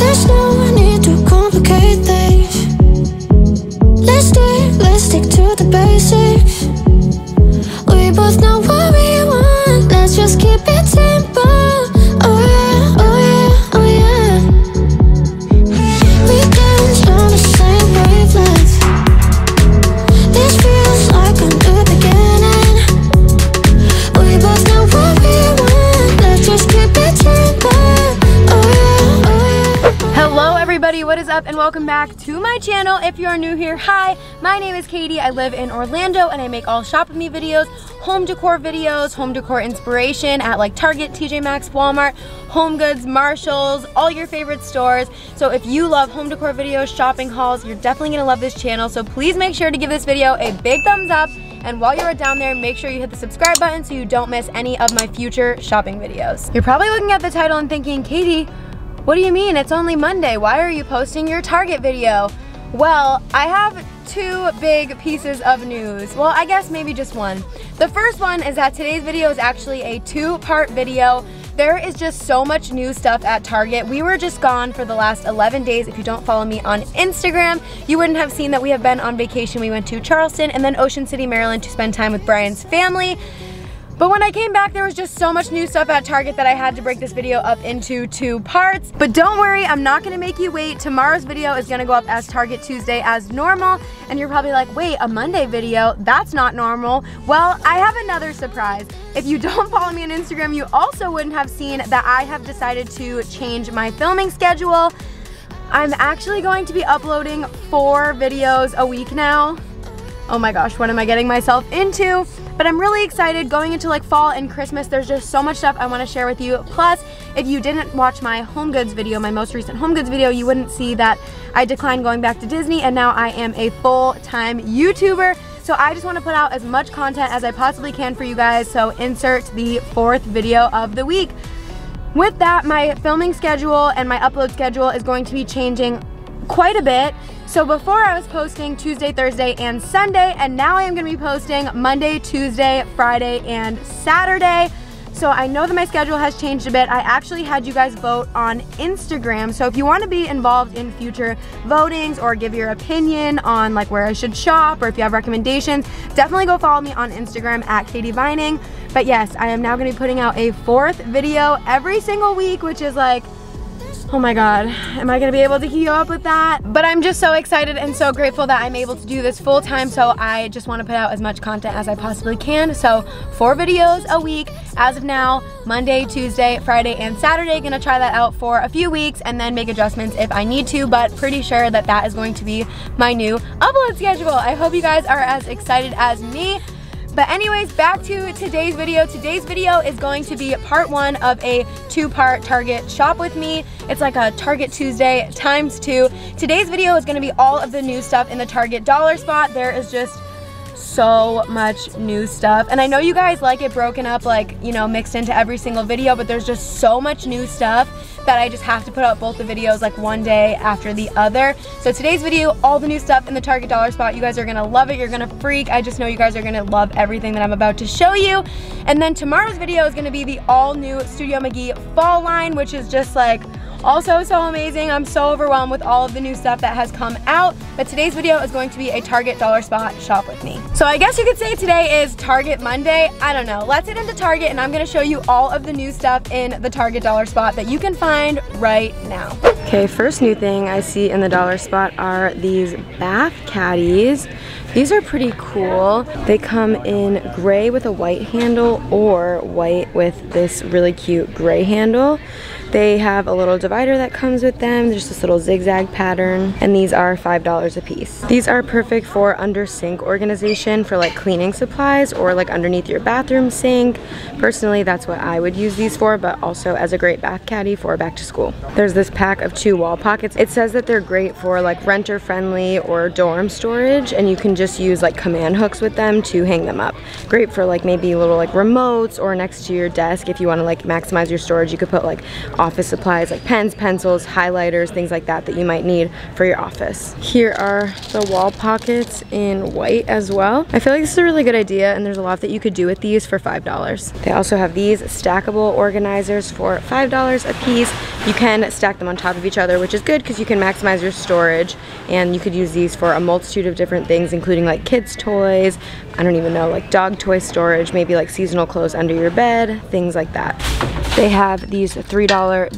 There's no need to complicate things. Let's stick to the basics. We both know what we want. Let's just keep it simple. Oh yeah, oh yeah, oh yeah. We dance on the same wavelength. This feels like a new beginning. We both know what we want. Let's just keep it simple. Oh yeah, oh yeah. Hello everybody, what is up and welcome back to my channel. If you are new here, hi. My name is Katie, I live in Orlando and I make all shop with me videos, home decor videos, home decor inspiration at like Target, TJ Maxx, Walmart, HomeGoods, Marshalls, all your favorite stores. So if you love home decor videos, shopping hauls, you're definitely gonna love this channel. So please make sure to give this video a big thumbs up, and while you are down there, make sure you hit the subscribe button so you don't miss any of my future shopping videos. You're probably looking at the title and thinking, Katie, what do you mean? It's only Monday. Why are you posting your Target video? Well, I have two big pieces of news. Well, I guess maybe just one. The first one is that today's video is actually a two-part video. There is just so much new stuff at Target. We were just gone for the last 11 days. If you don't follow me on Instagram, you wouldn't have seen that we have been on vacation. We went to Charleston and then Ocean City, Maryland to spend time with Brian's family. But when I came back, there was just so much new stuff at Target that I had to break this video up into two parts. But don't worry, I'm not gonna make you wait. Tomorrow's video is gonna go up as Target Tuesday as normal, and you're probably like, wait, a Monday video? That's not normal. Well, I have another surprise. If you don't follow me on Instagram, you also wouldn't have seen that I have decided to change my filming schedule. I'm actually going to be uploading 4 videos a week now. Oh my gosh, what am I getting myself into? But I'm really excited going into like fall and Christmas. There's just so much stuff I want to share with you. Plus, if you didn't watch my HomeGoods video, my most recent HomeGoods video, you wouldn't see that I declined going back to Disney and now I am a full-time YouTuber. So I just want to put out as much content as I possibly can for you guys. So insert the 4th video of the week. With that, my filming schedule and my upload schedule is going to be changing quite a bit. So before I was posting Tuesday, Thursday, and Sunday, and now I am gonna be posting Monday, Tuesday, Friday, and Saturday. So I know that my schedule has changed a bit. I actually had you guys vote on Instagram. So if you wanna be involved in future votings or give your opinion on like where I should shop or if you have recommendations, definitely go follow me on Instagram at Katie Vining. But yes, I am now gonna be putting out a 4th video every single week, which is like, oh my God, am I gonna be able to keep up with that? But I'm just so excited and so grateful that I'm able to do this full time, so I just wanna put out as much content as I possibly can. So 4 videos a week, as of now, Monday, Tuesday, Friday, and Saturday. Gonna try that out for a few weeks and then make adjustments if I need to, but pretty sure that that is going to be my new upload schedule. I hope you guys are as excited as me. But anyways, back to today's video. Today's video is going to be part 1 of a 2-part Target shop with me. It's like a Target Tuesday ×2. Today's video is gonna be all of the new stuff in the Target dollar spot. There is just so much new stuff. And I know you guys like it broken up, like, you know, mixed into every single video, but there's just so much new stuff that I just have to put out both the videos like one day after the other. So today's video, all the new stuff in the Target dollar spot. You guys are gonna love it, you're gonna freak. I just know you guys are gonna love everything that I'm about to show you. And then tomorrow's video is gonna be the all new Studio McGee fall line, which is just like also so amazing. I'm so overwhelmed with all of the new stuff that has come out. But today's video is going to be a Target dollar spot shop with me. So I guess you could say today is Target Monday. I don't know. Let's get into Target and I'm gonna show you all of the new stuff in the Target dollar spot that you can find right now. Okay, first new thing I see in the dollar spot are these bath caddies. These are pretty cool. They come in gray with a white handle or white with this really cute gray handle. They have a little divider that comes with them. There's this little zigzag pattern, and these are $5 a piece. These are perfect for under sink organization for like cleaning supplies or like underneath your bathroom sink. Personally, that's what I would use these for, but also as a great bath caddy for back to school. There's this pack of 2 wall pockets. It says that they're great for like renter friendly or dorm storage, and you can just use like command hooks with them to hang them up. Great for like maybe little like remotes or next to your desk if you want to like maximize your storage. You could put like office supplies like pens, pencils, highlighters, things like that that you might need for your office. Here are the wall pockets in white as well. I feel like this is a really good idea, and there's a lot that you could do with these for $5. They also have these stackable organizers for $5 a piece. You can stack them on top of each other, which is good because you can maximize your storage, and you could use these for a multitude of different things, including like kids' toys, I don't even know, like dog toy storage, maybe like seasonal clothes under your bed, things like that. They have these $3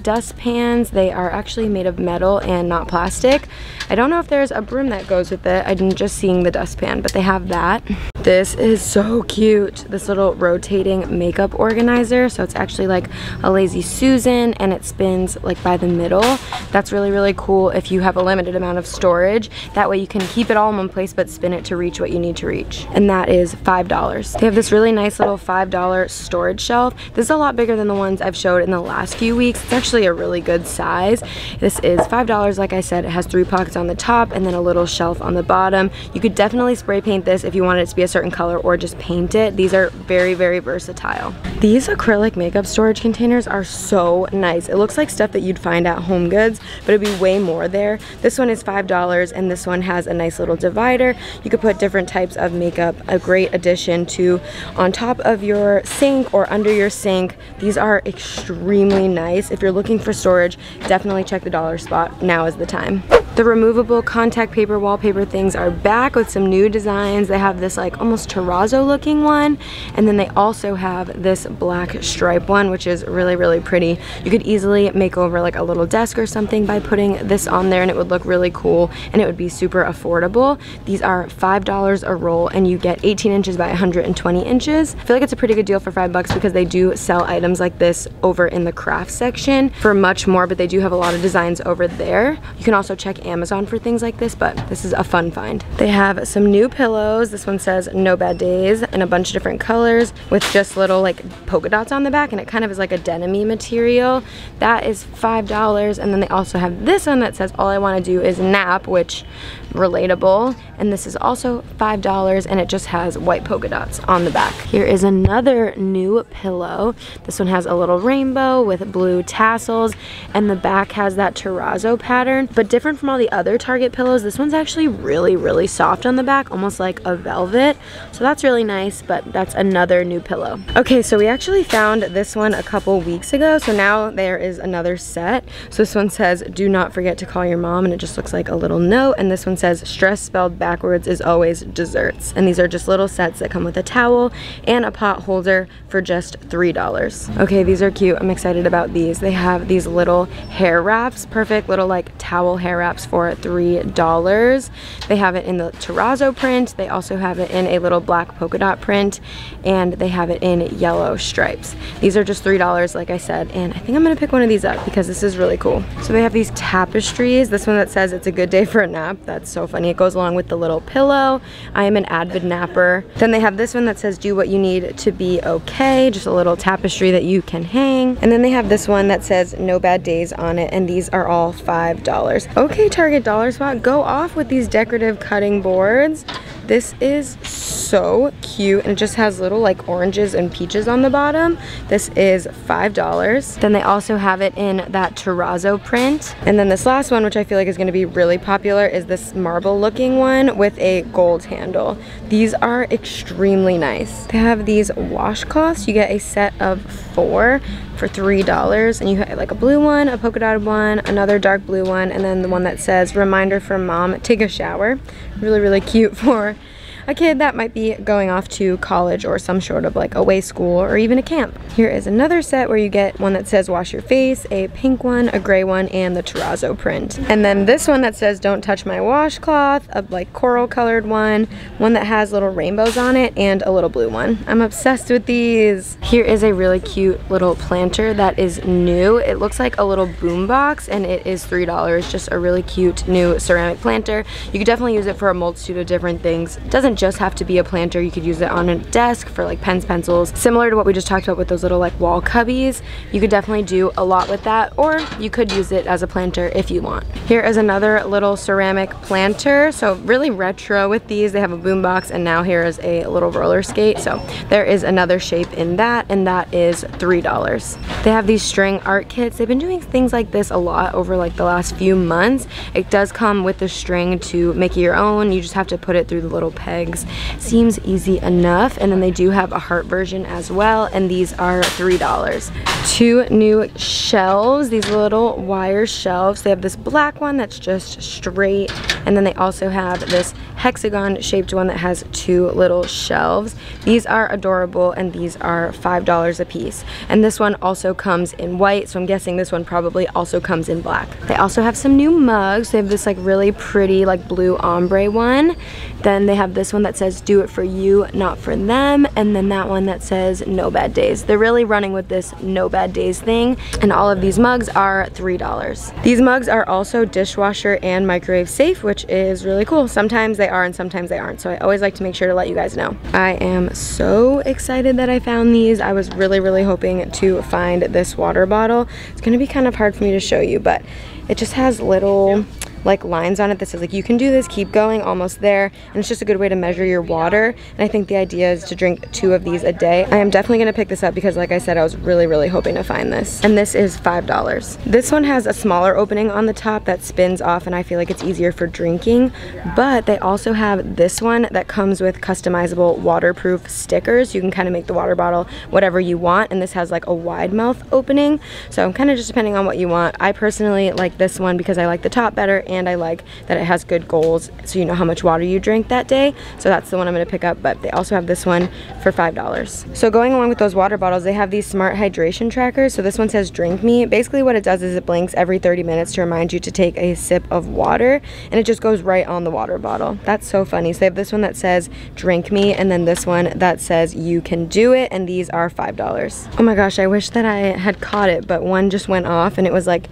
dustpans. They are actually made of metal and not plastic. I don't know if there's a broom that goes with it. I'm just seeing the dustpan, but they have that. This is so cute, this little rotating makeup organizer. So it's actually like a Lazy Susan, and it spins like by the middle. That's really, really cool if you have a limited amount of storage. That way you can keep it all in one place but spin it to reach what you need to reach. And that is $5. They have this really nice little $5 storage shelf. This is a lot bigger than the ones I've showed in the last few weeks. It's actually a really good size. This is $5, like I said. It has three pockets on the top and then a little shelf on the bottom. You could definitely spray paint this if you wanted it to be a certain color, or just paint it. These are very, very versatile. These acrylic makeup storage containers are so nice. It looks like stuff that you'd find at HomeGoods, but it'd be way more there. This one is $5, and this one has a nice little divider. You could put different types of makeup, a great addition to on top of your sink or under your sink. These are extremely nice. If you're looking for storage, definitely check the dollar spot. Now is the time. The removable contact paper wallpaper things are back with some new designs. They have this like almost terrazzo looking one, and then they also have this black stripe one, which is really, really pretty. You could easily make over like a little desk or something by putting this on there, and it would look really cool, and it would be super affordable. These are $5 a roll, and you get 18 inches by 120 inches. I feel like it's a pretty good deal for $5 because they do sell items like this over in the craft section for much more, but they do have a lot of designs over there. You can also check Amazon for things like this, but this is a fun find. They have some new pillows. This one says "No Bad Days" in a bunch of different colors with just little like polka dots on the back, and it kind of is like a denim-y material. That is $5, and then they also have this one that says "All I want to do is nap," which relatable, and this is also $5, and it just has white polka dots on the back. Here is another new pillow. This one has a little rainbow with blue tassels, and the back has that terrazzo pattern, but different from all the other Target pillows. This one's actually really, really soft on the back, almost like a velvet, so that's really nice, but that's another new pillow. Okay, so we actually found this one a couple weeks ago, so now there is another set. So this one says "Do not forget to call your mom," and it just looks like a little note, and this one says "Stress spelled backwards is always desserts," and these are just little sets that come with a towel and a pot holder for just $3. Okay, these are cute. I'm excited about these. They have these little hair wraps, perfect little like towel hair wraps for $3. They have it in the terrazzo print. They also have it in a little black polka dot print, and they have it in yellow stripes. These are just $3, like I said, and I think I'm gonna pick one of these up because this is really cool. So they have these tapestries. This one that says "It's a good day for a nap." That's so funny. It goes along with the little pillow. I am an avid napper. Then they have this one that says "Do what you need to be okay." Just a little tapestry that you can hang. And then they have this one that says "No Bad Days" on it, and these are all $5. Okay, Target dollar spot, go off with these decorative cutting boards. This is so cute, and it just has little like oranges and peaches on the bottom. This is $5. Then they also have it in that terrazzo print. And then this last one, which I feel like is gonna be really popular, is this marble looking one with a gold handle. These are extremely nice. They have these washcloths. You get a set of 4 for $3, and you have like a blue one, a polka dotted one, another dark blue one, and then the one that says "Reminder from Mom, take a shower." Really, really cute for a kid that might be going off to college or some sort of like away school or even a camp. Here is another set where you get one that says "Wash your face," a pink one, a gray one, and the terrazzo print. And then this one that says "Don't touch my washcloth," a like coral colored one, one that has little rainbows on it, and a little blue one. I'm obsessed with these. Here is a really cute little planter that is new. It looks like a little boom box, and it is $3. Just a really cute new ceramic planter. You could definitely use it for a multitude of different things. Doesn't doesn't just have to be a planter. You could use it on a desk for like pens, pencils, similar to what we just talked about with those little like wall cubbies. You could definitely do a lot with that, or you could use it as a planter if you want. Here is another little ceramic planter, so really retro with these. They have a boom box, and now here is a little roller skate, so there is another shape in that, and that is $3. They have these string art kits. They've been doing things like this a lot over like the last few months. It does come with the string to make it your own. You just have to put it through the little pegs. Seems easy enough. And then they do have a heart version as well, and these are $3. Two new shelves, these little wire shelves. They have this black one that's just straight, and then they also have this hexagon shaped one that has two little shelves. These are adorable, and these are $5 a piece. And this one also comes in white, so I'm guessing this one probably also comes in black. They also have some new mugs. They have this like really pretty like blue ombre one. Then they have this one that says do it for you, not for them, and then that one that says no bad days. They're really running with this no bad days thing, and all of these mugs are $3. These mugs are also dishwasher and microwave safe, which is really cool. Sometimes they are and sometimes they aren't, so I always like to make sure to let you guys know. I am so excited that I found these. I was really hoping to find this water bottle. It's gonna be kind of hard for me to show you, but it just has little like lines on it that says like you can do this, keep going, almost there, and it's just a good way to measure your water. And I think the idea is to drink 2 of these a day. I am definitely gonna pick this up because like I said, I was really hoping to find this. And this is $5. This one has a smaller opening on the top that spins off, and I feel like it's easier for drinking, but they also have this one that comes with customizable waterproof stickers. You can kind of make the water bottle whatever you want, and this has like a wide mouth opening, so I'm kind of just depending on what you want. I personally like this one because I like the top better, and I like that it has good goals, so you know how much water you drink that day. So that's the one I'm gonna pick up, but they also have this one for $5. So going along with those water bottles, they have these smart hydration trackers. So this one says drink me. Basically what it does is it blinks every 30 minutes to remind you to take a sip of water, and it just goes right on the water bottle. That's so funny. So they have this one that says drink me, and then this one that says you can do it, and these are $5. Oh my gosh, I wish that I had caught it, but one just went off and it was like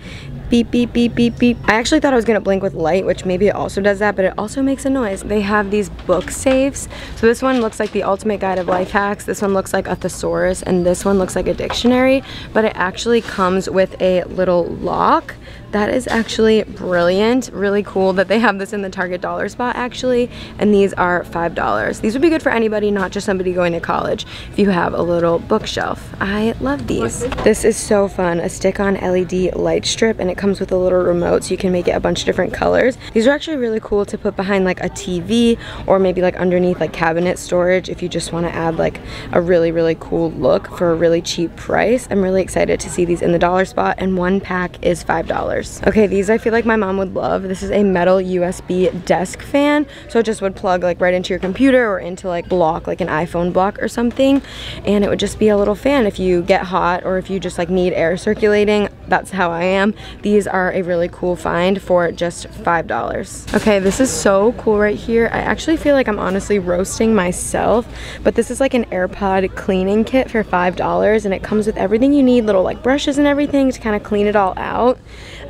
beep, beep, beep, beep, beep. I actually thought I was gonna blink with light, which maybe it also does that, but it also makes a noise. They have these book safes. So this one looks like the ultimate guide of life hacks. This one looks like a thesaurus, and this one looks like a dictionary, but it actually comes with a little lock. That is actually brilliant. Really cool that they have this in the Target dollar spot actually, and these are $5. These would be good for anybody, not just somebody going to college, if you have a little bookshelf. I love these. This is so fun, a stick-on LED light strip, and it comes with a little remote, so you can make it a bunch of different colors. These are actually really cool to put behind like a TV, or maybe like underneath like cabinet storage if you just want to add like a really cool look for a really cheap price. I'm really excited to see these in the dollar spot, and one pack is $5. Okay, these I feel like my mom would love. This is a metal USB desk fan, so it just would plug like right into your computer or into like block, like an iPhone block or something, and it would just be a little fan if you get hot or if you just like need air circulating. That's how I am. These are a really cool find for just $5. Okay, this is so cool right here. I actually feel like I'm honestly roasting myself, but this is like an AirPod cleaning kit for $5, and it comes with everything you need, little like brushes and everything to kind of clean it all out.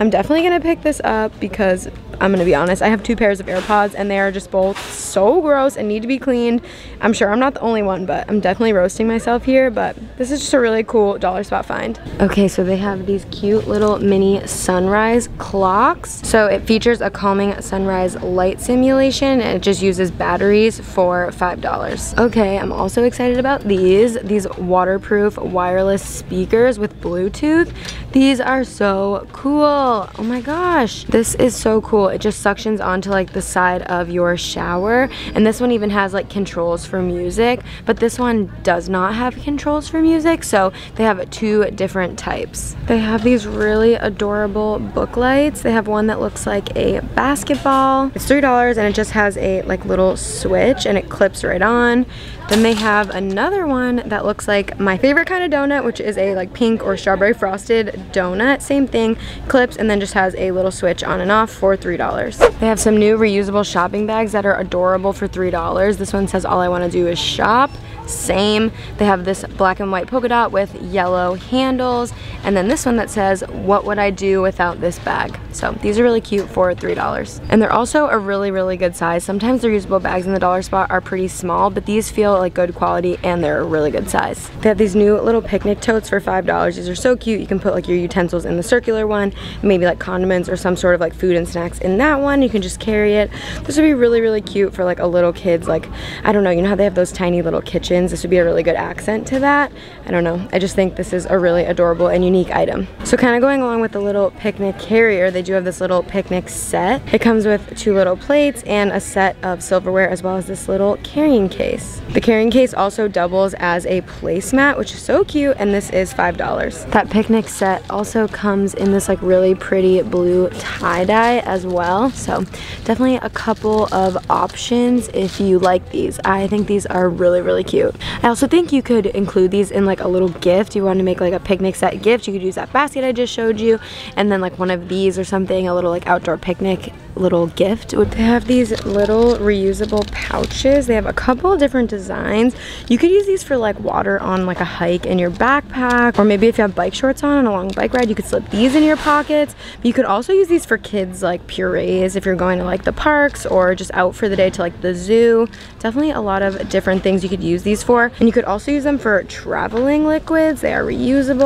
I'm definitely gonna pick this up because I'm gonna be honest, I have 2 pairs of AirPods and they are just both so gross and need to be cleaned. I'm sure I'm not the only one, but I'm definitely roasting myself here, but this is just a really cool dollar spot find. Okay, so they have these cute little mini sunrise clocks. So it features a calming sunrise light simulation, and it just uses batteries for $5. Okay, I'm also excited about these waterproof wireless speakers with Bluetooth. These are so cool. Oh my gosh, this is so cool. It just suctions onto like the side of your shower, and this one even has like controls for music, but this one does not have controls for music, so they have 2 different types. They have these really adorable book lights. They have one that looks like a basketball. It's $3, and it just has a like little switch and it clips right on. Then they have another one that looks like my favorite kind of donut, which is a like pink or strawberry frosted donut. Same thing, clips, and then just has a little switch on and off for $3. They have some new reusable shopping bags that are adorable for $3. This one says all I want to do is shop. same. They have this black and white polka dot with yellow handles, and then this one that says, what would I do without this bag? So these are really cute for $3. And they're also a really, really good size. Sometimes the reusable bags in the dollar spot are pretty small, but these feel like good quality and they're a really good size. They have these new little picnic totes for $5. These are so cute. You can put like your utensils in the circular one, maybe like condiments or some sort of like food and snacks in that one. You can just carry it. This would be really, really cute for like a little kid's, like, I don't know, you know how they have those tiny little kitchens? This would be a really good accent to that. I don't know. I just think this is a really adorable and unique item. So kind of going along with the little picnic carrier, they do have this little picnic set. It comes with two little plates and a set of silverware, as well as this little carrying case. The carrying case also doubles as a placemat, which is so cute, and this is $5. That picnic set also comes in this like really pretty blue tie-dye as well. So definitely a couple of options if you like these. I think these are really, really cute. I also think you could include these in like a little gift. You want to make like a picnic set gift, you could use that basket I just showed you, and then like one of these or something, a little like outdoor picnic little gift. They have these little reusable pouches. They have a couple different designs. You could use these for like water on like a hike in your backpack, or maybe if you have bike shorts on a long bike ride, you could slip these in your pockets. But you could also use these for kids, like purees if you're going to like the parks or just out for the day to like the zoo. Definitely a lot of different things you could use these for. And you could also use them for traveling liquids. They are reusable.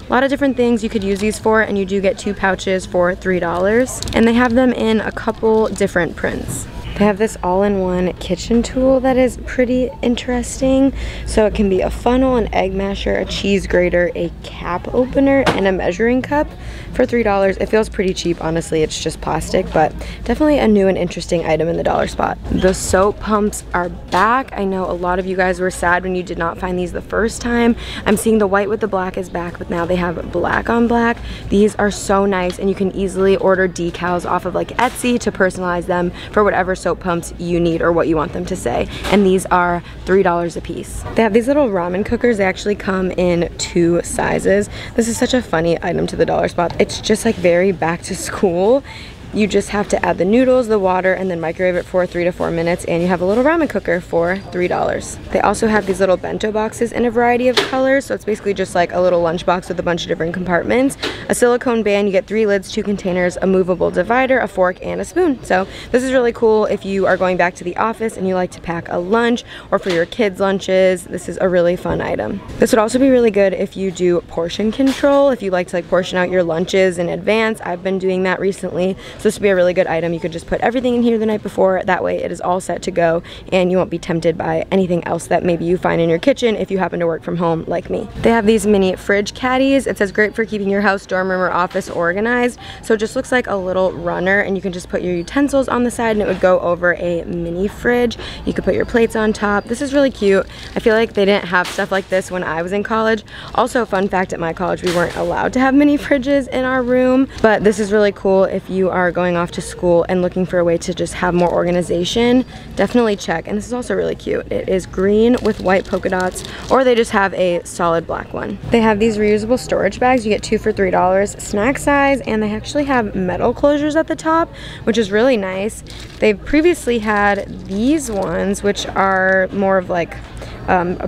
A lot of different things you could use these for, and you do get two pouches for $3. And they have them in a couple different prints. They have this all-in-one kitchen tool that is pretty interesting. So it can be a funnel, an egg masher, a cheese grater, a cap opener, and a measuring cup for $3. It feels pretty cheap, honestly. It's just plastic, but definitely a new and interesting item in the dollar spot. The soap pumps are back. I know a lot of you guys were sad when you did not find these the first time. I'm seeing the white with the black is back, but now they have black on black. These are so nice, and you can easily order decals off of like Etsy to personalize them for whatever soap pumps you need or what you want them to say. And these are $3 a piece. They have these little ramen cookers. They actually come in two sizes. This is such a funny item to the dollar spot. It's just like very back to school. You just have to add the noodles, the water, and then microwave it for 3 to 4 minutes, and you have a little ramen cooker for $3. They also have these little bento boxes in a variety of colors, so it's basically just like a little lunch box with a bunch of different compartments. A silicone band, you get 3 lids, 2 containers, a movable divider, a fork, and a spoon. So this is really cool if you are going back to the office and you like to pack a lunch, or for your kids' lunches. This is a really fun item. This would also be really good if you do portion control, if you like to like portion out your lunches in advance. I've been doing that recently. So this would be a really good item. You could just put everything in here the night before. That way it is all set to go and you won't be tempted by anything else that maybe you find in your kitchen if you happen to work from home like me. They have these mini fridge caddies. It says great for keeping your house, dorm room, or office organized. So it just looks like a little runner, and you can just put your utensils on the side and it would go over a mini fridge. You could put your plates on top. This is really cute. I feel like they didn't have stuff like this when I was in college. Also, fun fact, at my college we weren't allowed to have mini fridges in our room, but this is really cool if you are going off to school and looking for a way to just have more organization. Definitely check. And this is also really cute. It is green with white polka dots, or they just have a solid black one. They have these reusable storage bags. You get 2 for $3, snack size, and they actually have metal closures at the top, which is really nice. They've previously had these ones, which are more of like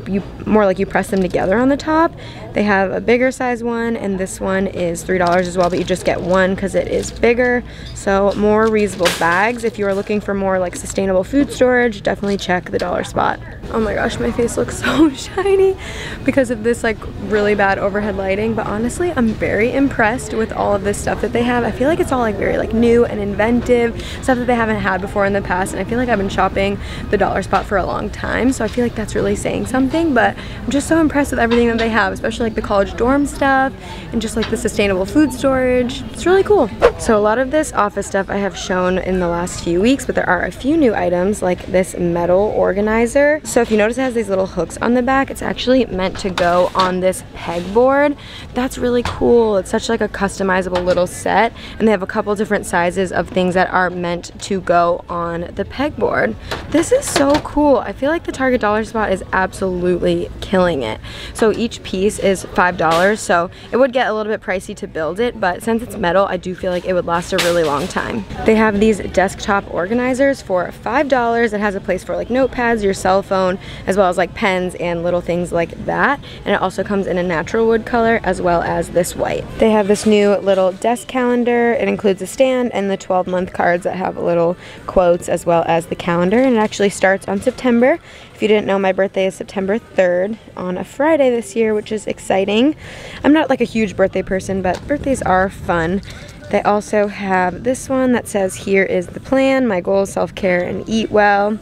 you press them together on the top. They have a bigger size one, and this one is $3 as well, but you just get one because it is bigger. So more reusable bags. If you are looking for more like sustainable food storage, definitely check the dollar spot. Oh my gosh, my face looks so shiny because of this like really bad overhead lighting, but honestly I'm very impressed with all of this stuff that they have. I feel like it's all like very like new and inventive stuff that they haven't had before in the past, and I feel like I've been shopping the dollar spot for a long time, so I feel like that's really saying something. But I'm just so impressed with everything that they have, especially like the college dorm stuff and just like the sustainable food storage. It's really cool. So a lot of this office stuff I have shown in the last few weeks, but there are a few new items like this metal organizer. So if you notice, it has these little hooks on the back. It's actually meant to go on this pegboard. That's really cool. It's such like a customizable little set, and they have a couple different sizes of things that are meant to go on the pegboard. This is so cool. I feel like the Target dollar spot is absolutely killing it. So each piece is $5, so it would get a little bit pricey to build it, but since it's metal, I do feel like it would last a really long time. They have these desktop organizers for $5. It has a place for like notepads, your cell phone, as well as like pens and little things like that, and it also comes in a natural wood color as well as this white. They have this new little desk calendar. It includes a stand and the 12-month cards that have little quotes as well as the calendar, and it actually starts on September. If you didn't know, my birthday is September 3rd on a Friday this year, which is exciting. I'm not like a huge birthday person, but birthdays are fun. They also have this one that says, "Here is the plan, my goals, self-care, and eat well."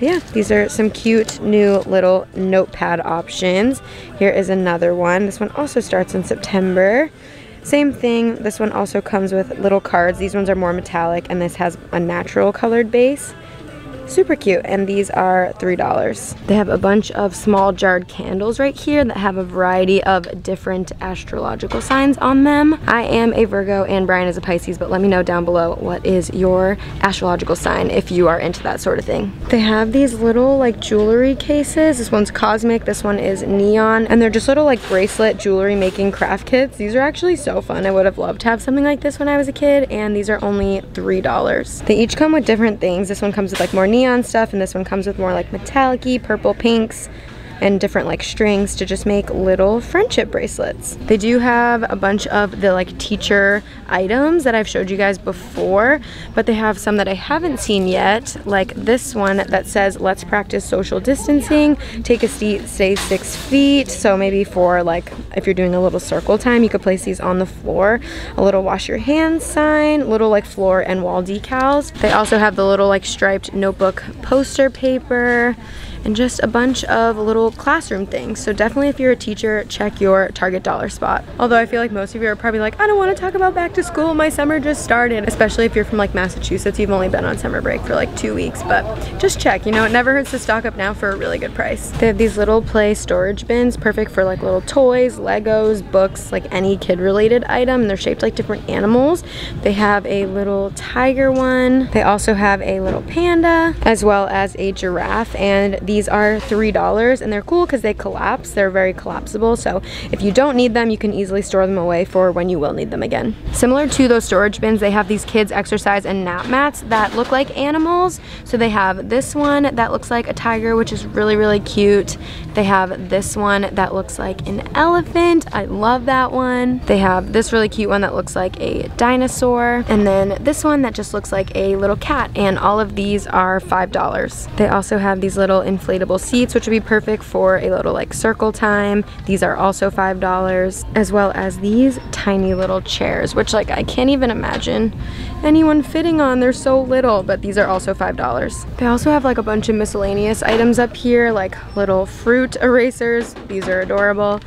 Yeah, these are some cute new little notepad options. Here is another one. This one also starts in September. Same thing, this one also comes with little cards. These ones are more metallic, and this has a natural colored base. Super cute, and these are $3. They have a bunch of small jarred candles right here that have a variety of different astrological signs on them. I am a Virgo and Brian is a Pisces, but let me know down below what is your astrological sign if you are into that sort of thing. They have these little like jewelry cases. This one's cosmic, this one is neon, and they're just little like bracelet jewelry making craft kits. These are actually so fun. I would have loved to have something like this when I was a kid, and these are only $3. They each come with different things. This one comes with like more neon stuff, and this one comes with more like metallic-y, purple, pinks, and different like strings to just make little friendship bracelets. They do have a bunch of the like teacher items that I've showed you guys before, but they have some that I haven't seen yet, like this one that says, "Let's practice social distancing, take a seat, stay 6 feet." So maybe for like, if you're doing a little circle time, you could place these on the floor. A little wash your hands sign, little like floor and wall decals. They also have the little like striped notebook poster paper, and just a bunch of little classroom things. So definitely if you're a teacher, check your Target dollar spot. Although I feel like most of you are probably like, "I don't want to talk about back to school, my summer just started." Especially if you're from like Massachusetts, you've only been on summer break for like 2 weeks, but just check, you know, it never hurts to stock up now for a really good price. They have these little play storage bins, perfect for like little toys, Legos, books, like any kid related item. And they're shaped like different animals. They have a little tiger one. They also have a little panda as well as a giraffe, and these are $3, and they're cool because they collapse. They're very collapsible, so if you don't need them, you can easily store them away for when you will need them again. Similar to those storage bins, they have these kids exercise and nap mats that look like animals. So they have this one that looks like a tiger, which is really, really cute. They have this one that looks like an elephant. I love that one. They have this really cute one that looks like a dinosaur, and then this one that just looks like a little cat, and all of these are $5. They also have these little inflatable seats, which would be perfect for a little like circle time. These are also $5, as well as these tiny little chairs, which like I can't even imagine anyone fitting on. They're so little, but these are also $5. They also have like a bunch of miscellaneous items up here, like little fruit erasers. These are adorable.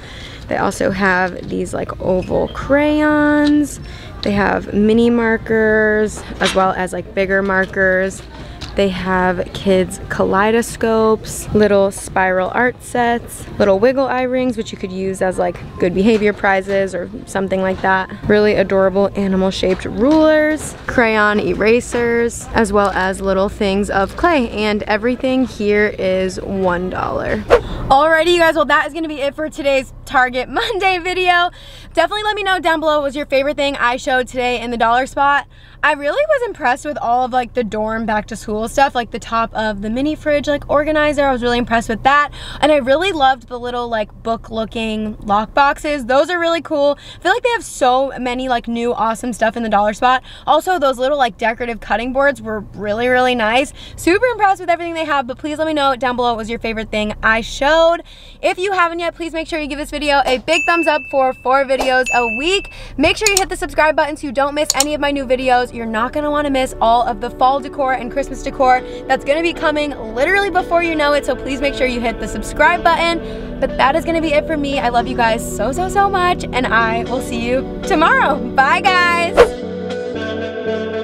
They also have these like oval crayons. They have mini markers as well as like bigger markers. They have kids kaleidoscopes, little spiral art sets, little wiggle eye rings, which you could use as like good behavior prizes or something like that. Really adorable animal shaped rulers, crayon erasers, as well as little things of clay, and everything here is $1. Alrighty you guys, well that is gonna be it for today's Target Monday video. Definitely let me know down below what was your favorite thing I showed today in the dollar spot. I really was impressed with all of like the dorm back to school stuff, like the top of the mini fridge like organizer. I was really impressed with that, and I really loved the little like book looking lock boxes. Those are really cool. I feel like they have so many like new awesome stuff in the dollar spot. Also those little like decorative cutting boards were really, really nice. Super impressed with everything they have, but please let me know down below what was your favorite thing I showed. If you haven't yet, please make sure you give this video a big thumbs up for 4 videos a week. Make sure you hit the subscribe button so you don't miss any of my new videos. You're not gonna wanna miss all of the fall decor and Christmas decor that's gonna be coming literally before you know it, so please make sure you hit the subscribe button. But that is gonna be it for me. I love you guys so, so, so much, and I will see you tomorrow. Bye, guys.